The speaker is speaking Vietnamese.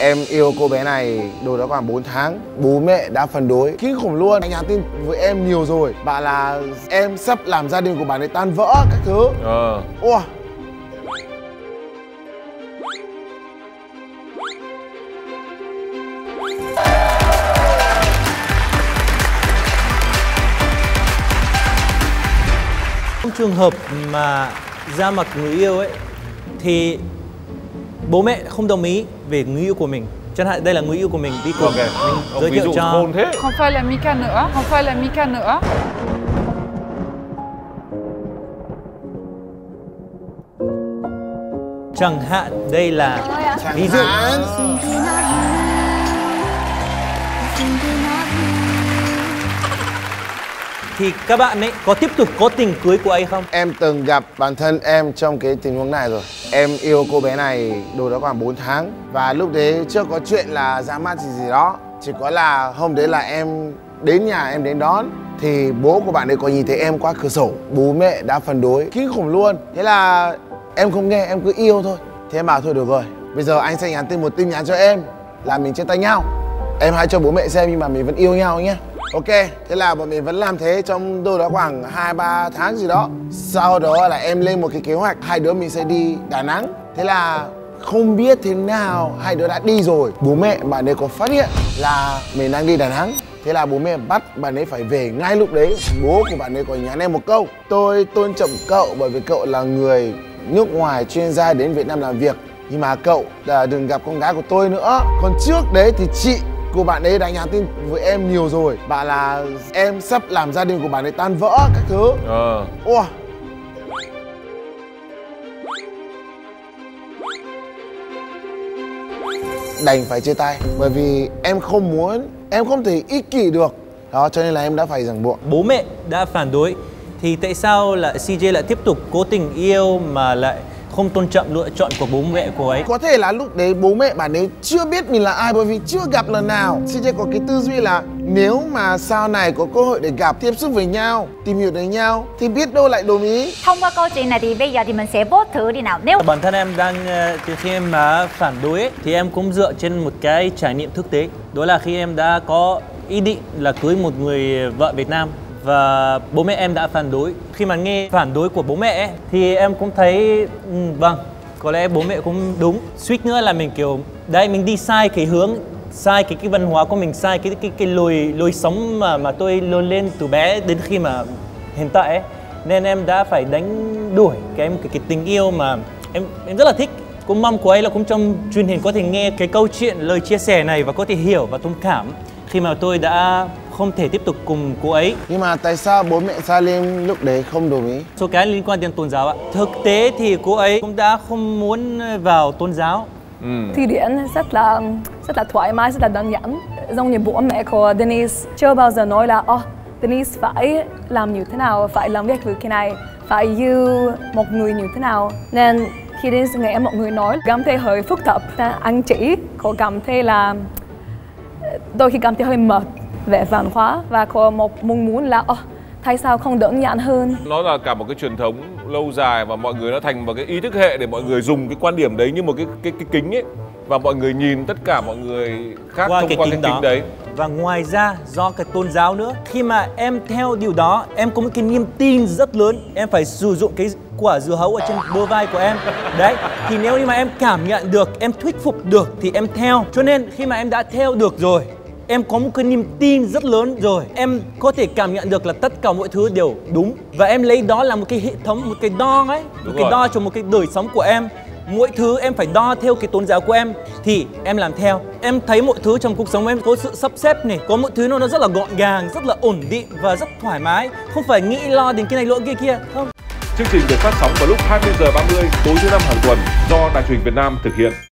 Em yêu cô bé này đồ đã khoảng 4 tháng. Bố mẹ đã phản đối kinh khủng luôn. Anh nhắn tin với em nhiều rồi, bạn là em sắp làm gia đình của bạn ấy tan vỡ các thứ. Ủa, trong trường hợp mà ra mặt người yêu ấy thì bố mẹ không đồng ý về người yêu của mình, chẳng hạn đây là người yêu của mình đi cùng, mình giới thiệu cho không phải là Mika nữa, không phải là Mika nữa. Chẳng hạn đây là ví dụ. Thì các bạn ấy có tiếp tục có tình cưới của ấy không? Em từng gặp bản thân em trong cái tình huống này rồi. Em yêu cô bé này đồ đó khoảng 4 tháng. Và lúc đấy chưa có chuyện là ra mắt gì đó. Chỉ có là hôm đấy là em đến nhà em đến đón. Thì bố của bạn ấy có nhìn thấy em qua cửa sổ. Bố mẹ đã phản đối kinh khủng luôn. Thế là em không nghe, em cứ yêu thôi. Thế em bảo thôi được rồi, bây giờ anh sẽ nhắn tin một tin nhắn cho em là mình chia tay nhau. Em hãy cho bố mẹ xem nhưng mà mình vẫn yêu nhau nhé. Ok, thế là bọn mình vẫn làm thế trong đâu đó khoảng 2-3 tháng gì đó. Sau đó là em lên một cái kế hoạch hai đứa mình sẽ đi Đà Nẵng. Thế là không biết thế nào hai đứa đã đi rồi. Bố mẹ bạn ấy có phát hiện là mình đang đi Đà Nẵng. Thế là bố mẹ bắt bạn ấy phải về ngay lúc đấy. Bố của bạn ấy có nhắn em một câu: tôi tôn trọng cậu bởi vì cậu là người nước ngoài chuyên gia đến Việt Nam làm việc, nhưng mà cậu đừng gặp con gái của tôi nữa. Còn trước đấy thì chị cô bạn ấy đã nhắn tin với em nhiều rồi, bạn là em sắp làm gia đình của bạn ấy tan vỡ các thứ. Ủa, đành phải chia tay bởi vì em không muốn, em không thể ích kỷ được đó, cho nên là em đã phải ràng buộc. Bố mẹ đã phản đối thì tại sao là CJ lại tiếp tục cố tình yêu mà lại không tôn trọng lựa chọn của bố mẹ cô ấy? Có thể là lúc đấy bố mẹ bạn ấy chưa biết mình là ai bởi vì chưa gặp lần nào. CJ có cái tư duy là nếu mà sau này có cơ hội để gặp, tiếp xúc với nhau, tìm hiểu đến nhau thì biết đâu lại đồng ý. Thông qua câu chuyện này thì bây giờ thì mình sẽ vote thử đi nào. Nếu bản thân em đang khi em mà phản đối ấy, thì em cũng dựa trên một cái trải nghiệm thực tế. Đó là khi em đã có ý định là cưới một người vợ Việt Nam và bố mẹ em đã phản đối. Khi mà nghe phản đối của bố mẹ ấy, thì em cũng thấy vâng, có lẽ bố mẹ cũng đúng. Suýt nữa là mình kiểu đấy, mình đi sai cái hướng, sai cái văn hóa của mình, sai cái lối sống mà tôi lớn lên từ bé đến khi mà hiện tại ấy. Nên em đã phải đánh đuổi cái tình yêu mà em rất là thích. Cũng mong cô ấy là cũng trong truyền hình có thể nghe cái câu chuyện, lời chia sẻ này và có thể hiểu và thông cảm khi mà tôi đã không thể tiếp tục cùng cô ấy. Nhưng mà tại sao bố mẹ Saleem lúc đấy không đồng ý? Số cái liên quan đến tôn giáo ạ. Thực tế thì cô ấy cũng đã không muốn vào tôn giáo. Thì Điển rất là thoải mái, rất là đẳng nhẫn. Giống như bố mẹ của Denise chưa bao giờ nói là Denise phải làm như thế nào, phải làm việc với cái này, phải yêu một người như thế nào. Nên khi Denise nghe mọi người nói cảm thấy hơi phức tạp. Anh chỉ có cảm thấy là đôi khi cảm thấy hơi mệt về văn hóa và có một mong muốn là tại sao không đỡ nhãn hơn. Nó là cả một cái truyền thống lâu dài và mọi người đã thành một cái ý thức hệ để mọi người dùng cái quan điểm đấy như một cái kính ấy, và mọi người nhìn tất cả mọi người khác qua thông cái kính đấy. Và ngoài ra do cái tôn giáo nữa, khi mà em theo điều đó em có một cái niềm tin rất lớn, em phải sử dụng cái quả dưa hấu ở trên bờ vai của em đấy, thì nếu như mà em cảm nhận được, em thuyết phục được thì em theo. Cho nên khi mà em đã theo được rồi, em có một cái niềm tin rất lớn rồi, em có thể cảm nhận được là tất cả mọi thứ đều đúng. Và em lấy đó là một cái hệ thống, một cái đo ấy, một cái đo cho một cái đời sống của em. Mỗi thứ em phải đo theo cái tôn giáo của em thì em làm theo. Em thấy mọi thứ trong cuộc sống em có sự sắp xếp này, có mọi thứ nó rất là gọn gàng, rất là ổn định và rất thoải mái. Không phải nghĩ lo đến cái này lỗi kia không. Chương trình được phát sóng vào lúc 20h30 tối thứ Năm hàng tuần do Đài truyền hình Việt Nam thực hiện.